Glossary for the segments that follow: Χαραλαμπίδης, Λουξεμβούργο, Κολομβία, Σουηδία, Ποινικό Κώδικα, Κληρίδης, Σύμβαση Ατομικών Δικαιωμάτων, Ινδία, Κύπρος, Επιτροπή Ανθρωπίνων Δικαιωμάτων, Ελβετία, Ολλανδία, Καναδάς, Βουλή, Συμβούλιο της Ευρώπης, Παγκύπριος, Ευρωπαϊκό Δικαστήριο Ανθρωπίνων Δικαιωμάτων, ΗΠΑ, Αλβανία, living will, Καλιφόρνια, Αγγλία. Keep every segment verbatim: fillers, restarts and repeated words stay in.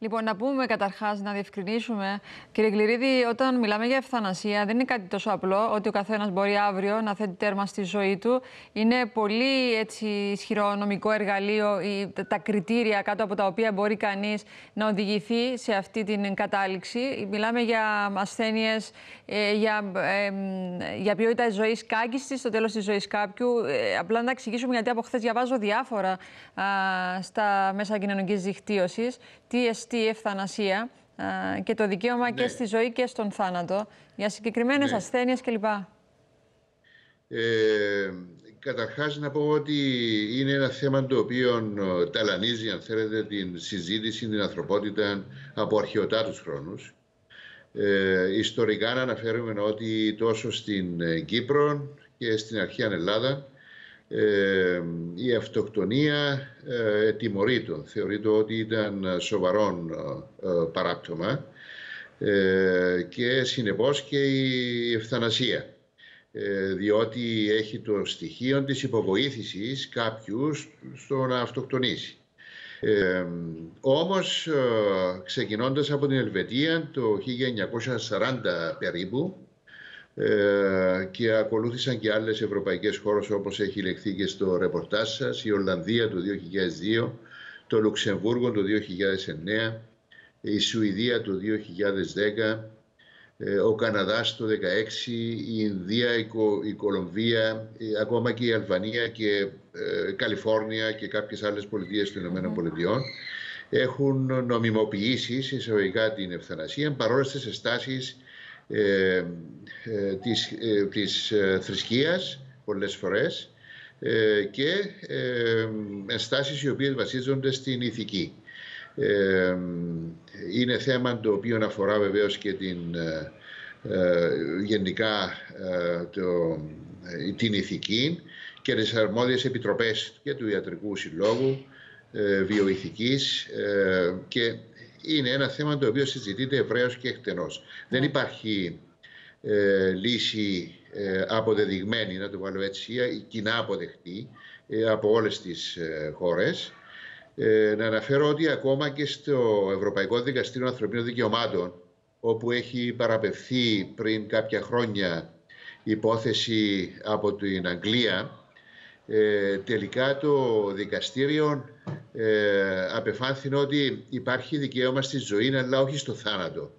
Λοιπόν, να πούμε καταρχάς, να διευκρινίσουμε, κύριε Κληρίδη, όταν μιλάμε για ευθανασία, δεν είναι κάτι τόσο απλό ότι ο καθένας μπορεί αύριο να θέτει τέρμα στη ζωή του. Είναι πολύ έτσι, ισχυρό νομικό εργαλείο, ή, τα κριτήρια κάτω από τα οποία μπορεί κανείς να οδηγηθεί σε αυτή την κατάληξη. Μιλάμε για ασθένειες, για, για ποιότητα ζωής κάγκιστης, στο τέλος της ζωής κάποιου. Απλά να τα εξηγήσουμε, γιατί από χθες διαβάζω διάφορα α, στα μέσα κοινωνικής δικτύωσης. Τι ευθανασία α, και το δικαίωμα ναι. και στη ζωή και στον θάνατο για συγκεκριμένες ναι. ασθένειες κλπ. Ε, καταρχάς να πω ότι είναι ένα θέμα το οποίο ταλανίζει, αν θέλετε, την συζήτηση, την ανθρωπότητα από αρχαιοτά τους χρόνους. Ε, ιστορικά να αναφέρουμε ότι τόσο στην Κύπρο και στην αρχαία Ελλάδα Ε, η αυτοκτονία ε, τιμωρείτο. Θεωρείται ότι ήταν σοβαρό ε, παράπτωμα ε, και συνεπώς και η ευθανασία. Ε, διότι έχει το στοιχείο της υποβοήθησης κάποιου στο να αυτοκτονήσει. Ε, όμως ε, ξεκινώντας από την Ελβετία το χίλια εννιακόσια σαράντα περίπου, και ακολούθησαν και άλλες ευρωπαϊκές χώρες, όπως έχει λεχθεί και στο ρεπορτάζ σας, η Ολλανδία το δύο χιλιάδες δύο, το Λουξεμβούργο το δύο χιλιάδες εννέα, η Σουηδία το δύο χιλιάδες δέκα, ο Καναδάς το δύο χιλιάδες δεκαέξι, η Ινδία, η Κολομβία, ακόμα και η Αλβανία και η Καλιφόρνια και κάποιες άλλες πολιτείες των ΗΠΑ έχουν νομιμοποιήσει συσσαγωγικά την ευθανασία, παρόλα στις εστάσεις Ε, ε, της, ε, της ε, θρησκείας πολλές φορές ε, και ε, ενστάσεις οι οποίες βασίζονται στην ηθική. Ε, είναι θέμα το οποίο αφορά βεβαίως και την, ε, γενικά ε, το, ε, την ηθική και τις αρμόδιες επιτροπές και του Ιατρικού Συλλόγου, ε, βιοηθικής ε, και είναι ένα θέμα το οποίο συζητείται ευρέως και εκτενώς. Mm. Δεν υπάρχει ε, λύση ε, αποδεδειγμένη, να το βάλω έτσι, ή κοινά αποδεκτή ε, από όλες τις ε, χώρες. Ε, να αναφέρω ότι ακόμα και στο Ευρωπαϊκό Δικαστήριο Ανθρωπίνων Δικαιωμάτων, όπου έχει παραπευθεί πριν κάποια χρόνια υπόθεση από την Αγγλία, ε, τελικά το δικαστήριο Ε, απεφάνθηνε ότι υπάρχει δικαίωμα στη ζωή, αλλά όχι στο θάνατο.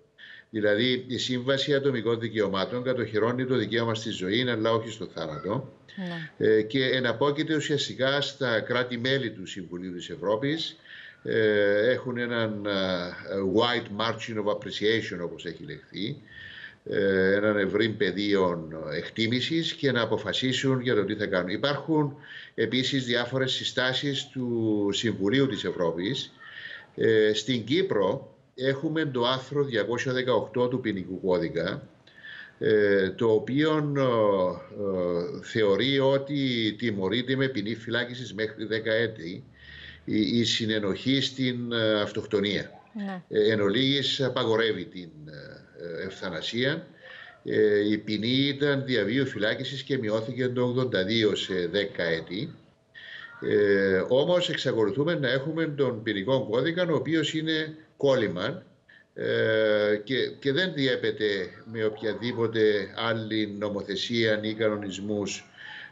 Δηλαδή, η Σύμβαση Ατομικών Δικαιωμάτων κατοχυρώνει το δικαίωμα στη ζωή, αλλά όχι στο θάνατο. Ναι. Ε, και εναπόκειται ουσιαστικά στα κράτη-μέλη του Συμβουλίου της Ευρώπης. Ε, έχουν έναν uh, wide margin of appreciation, όπως έχει λεχθεί, ε, έναν ευρύ πεδίο εκτίμησης και να αποφασίσουν για το τι θα κάνουν. Υπάρχουν επίσης διάφορες συστάσεις του Συμβουλίου της Ευρώπης. Ε, στην Κύπρο έχουμε το άρθρο διακόσια δεκαοκτώ του Ποινικού Κώδικα, ε, το οποίο ε, θεωρεί ότι τιμωρείται με ποινή φυλάκισης μέχρι δέκα έτη η, η συνενοχή στην ε, αυτοκτονία. Ναι. Ε, εν ολίγης απαγορεύει την ευθανασία. Ε, η ποινή ήταν διαβίου φυλάκισης και μειώθηκε το ογδόντα δύο σε δέκα έτη. Ε, όμως εξακολουθούμε να έχουμε τον ποινικό κώδικα, ο οποίος είναι κόλλημαν ε, και, και δεν διέπεται με οποιαδήποτε άλλη νομοθεσία ή κανονισμούς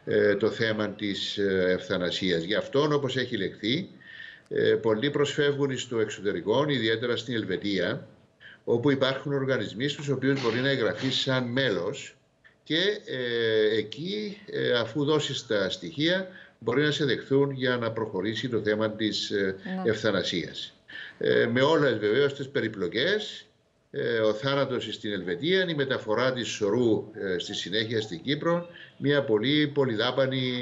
ε, το θέμα της ευθανασίας. Γι' αυτόν, όπως έχει λεχθεί, ε, πολλοί προσφεύγουν στο εξωτερικό, ιδιαίτερα στην Ελβετία, όπου υπάρχουν οργανισμοί στους οποίους μπορεί να εγγραφεί σαν μέλος και ε, εκεί, ε, αφού δώσεις τα στοιχεία, μπορεί να σε δεχθούν για να προχωρήσει το θέμα της ε, ευθανασίας. Ε, με όλες βεβαίως τις περιπλοκές, ε, ο θάνατος στην Ελβετία, η μεταφορά της σωρού ε, στη συνέχεια στην Κύπρο, μια πολύ πολυδάπανη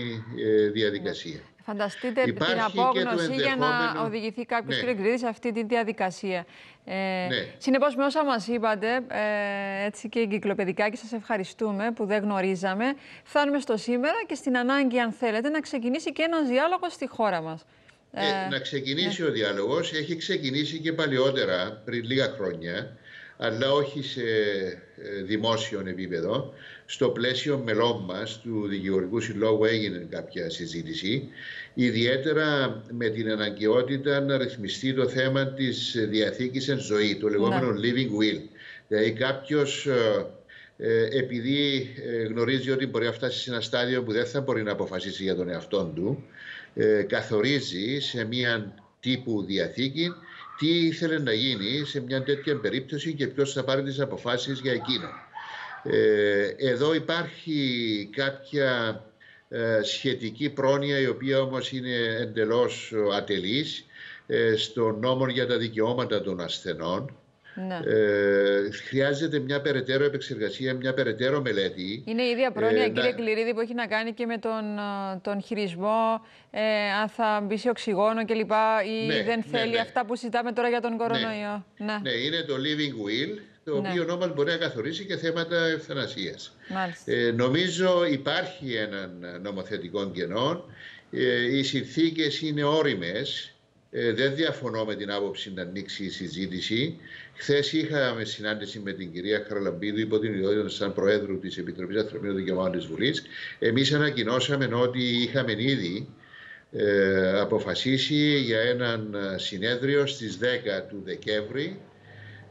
ε, διαδικασία. Φανταστείτε υπάρχει την απόγνωση ενδεχόμενο... για να οδηγηθεί κάποιος, ναι. κύριε Κληρίδη, σε αυτή τη διαδικασία. Ε, ναι. Συνεπώς, με όσα μας είπατε, ε, έτσι και εγκυκλοπαιδικά, και σας ευχαριστούμε που δεν γνωρίζαμε, φτάνουμε στο σήμερα και στην ανάγκη, αν θέλετε, να ξεκινήσει και ένας διάλογος στη χώρα μας. Ε, ε, να ξεκινήσει ναι. ο διάλογος. Έχει ξεκινήσει και παλιότερα, πριν λίγα χρόνια, αλλά όχι σε δημόσιο επίπεδο. Στο πλαίσιο μελών μας του Δικηγορικού Συλλόγου έγινε κάποια συζήτηση, ιδιαίτερα με την αναγκαιότητα να ρυθμιστεί το θέμα της διαθήκης εν ζωή, το λεγόμενο ναι. living will. Δηλαδή κάποιος, επειδή γνωρίζει ότι μπορεί να φτάσει σε ένα στάδιο που δεν θα μπορεί να αποφασίσει για τον εαυτόν του, καθορίζει σε μία τύπου διαθήκη τι ήθελε να γίνει σε μια τέτοια περίπτωση και ποιος θα πάρει τις αποφάσεις για εκείνο. Εδώ υπάρχει κάποια σχετική πρόνοια, η οποία όμως είναι εντελώς ατελής, στον νόμο για τα δικαιώματα των ασθενών. Ναι. Ε, χρειάζεται μια περαιτέρω επεξεργασία, μια περαιτέρω μελέτη. Είναι η ίδια πρόνοια, ε, κύριε να... Κληρίδη, που έχει να κάνει και με τον, τον χειρισμό, ε, αν θα μπει σε οξυγόνο κλπ. Ή ναι, δεν θέλει ναι, ναι. αυτά που συζητάμε τώρα για τον κορονοϊό. Ναι, ναι. ναι είναι το living will, το ναι. οποίο νόμος μπορεί να καθορίσει και θέματα ευθανασίας. Ε, νομίζω υπάρχει έναν νομοθετικό κενό. Ε, οι συνθήκες είναι όριμες. Ε, δεν διαφωνώ με την άποψη να ανοίξει η συζήτηση. Χθες είχαμε συνάντηση με την κυρία Χαραλαμπίδου υπό την ιδιότητα σαν Προέδρου της Επιτροπής Ανθρωπίνων Δικαιωμάτων της Βουλής. Εμείς ανακοινώσαμε ότι είχαμε ήδη ε, αποφασίσει για έναν συνέδριο στις δέκα του Δεκέμβρη,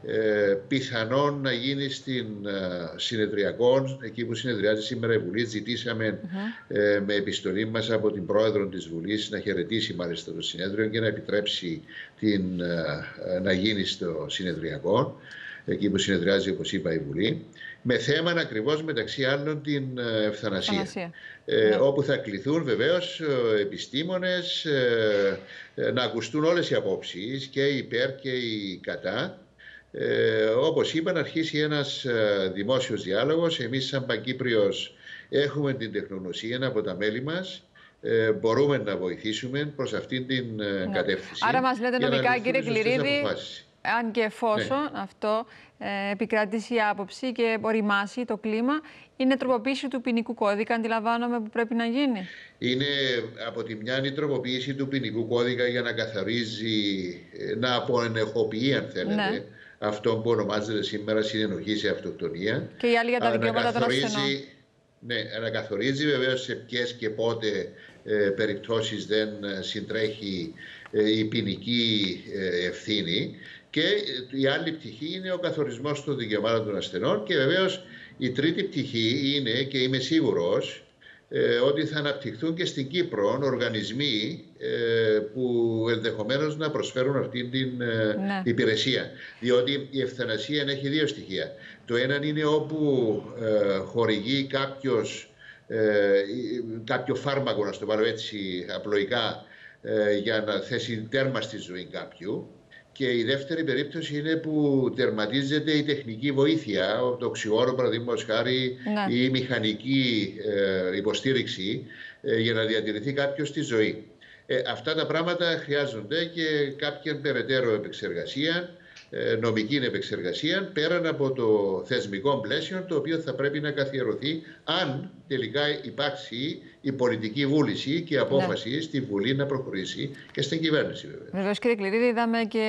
ε, πιθανόν να γίνει στην ε, συνεδριακών, εκεί που συνεδριάζει σήμερα η Βουλή. Ζητήσαμε mm-hmm. ε, με επιστολή μας από την Πρόεδρο της Βουλής να χαιρετήσει μάλιστα το συνέδριο και να επιτρέψει την, ε, να γίνει στο συνεδριακό, εκεί που συνεδριάζει, όπως είπα, η Βουλή, με θέμα ακριβώς μεταξύ άλλων την ευθανασία, ε, ναι. όπου θα κληθούν βεβαίως επιστήμονες, ε, ε, να ακουστούν όλες οι απόψεις, και οι υπέρ και οι κατά. Ε, όπως είπα, να αρχίσει ένας ε, δημόσιος διάλογος. Εμείς σαν Παγκύπριος έχουμε την τεχνογνωσία από τα μέλη μας. Ε, μπορούμε να βοηθήσουμε προς αυτήν την ε, ναι. κατεύθυνση. Άρα μας λέτε νομικά, κύριε Κληρίδη, αν και εφόσον ναι. αυτό ε, επικρατήσει η άποψη και οριμάσει το κλίμα, είναι τροποποίηση του ποινικού κώδικα, αντιλαμβάνομαι, που πρέπει να γίνει. Είναι από τη μια η τροποποίηση του ποινικού κώδικα για να καθαρίζει, να αποενεχοποιεί, αν θέλετε, ναι. αυτό που ονομάζεται σήμερα συνενοχή σε αυτοκτονία. Και οι άλλοι για τα δικαιώματα των ασθενών. Ναι, ανακαθορίζει βεβαίως σε ποιες και πότε ε, περιπτώσεις δεν συντρέχει ε, η ποινική ε, ευθύνη. Και η άλλη πτυχή είναι ο καθορισμός των δικαιωμάτων των ασθενών. Και βεβαίως η τρίτη πτυχή είναι, και είμαι σίγουρος, ε, ότι θα αναπτυχθούν και στην Κύπρο οργανισμοί ε, που ενδεχομένως να προσφέρουν αυτή την ε, ναι. υπηρεσία. Διότι η ευθανασία έχει δύο στοιχεία. Το ένα είναι όπου ε, χορηγεί κάποιος, ε, κάποιο φάρμακο, να στο πάρω έτσι απλοϊκά, ε, για να θέσει τέρμα στη ζωή κάποιου. Και η δεύτερη περίπτωση είναι που τερματίζεται η τεχνική βοήθεια, το οξυγόνο, παραδείγματος χάρη, ναι. ή η μηχανική ε, υποστήριξη ε, για να διατηρηθεί κάποιος στη ζωή. Ε, αυτά τα πράγματα χρειάζονται και κάποια περαιτέρω επεξεργασία, ε, νομική επεξεργασία, πέραν από το θεσμικό πλαίσιο, το οποίο θα πρέπει να καθιερωθεί, αν τελικά υπάρξει η πολιτική βούληση και η απόφαση ναι. στη Βουλή να προχωρήσει, και στην κυβέρνηση βέβαια. Βεβαίως, κύριε Κληρίδη, είδαμε και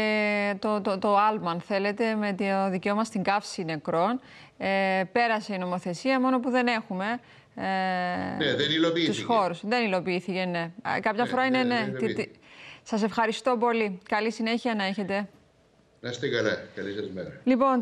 το, το, το άλμα, αν θέλετε, με το δικαίωμα στην καύση νεκρών. Ε, πέρασε η νομοθεσία, μόνο που δεν έχουμε ε, ναι, δεν τους χώρους. Δεν υλοποιήθηκε, ναι. Κάποια ναι, φορά είναι ναι. ναι. ναι. Σας ευχαριστώ πολύ. Καλή συνέχεια να έχετε. Να είστε καλά. Καλή σας μέρα. Λοιπόν,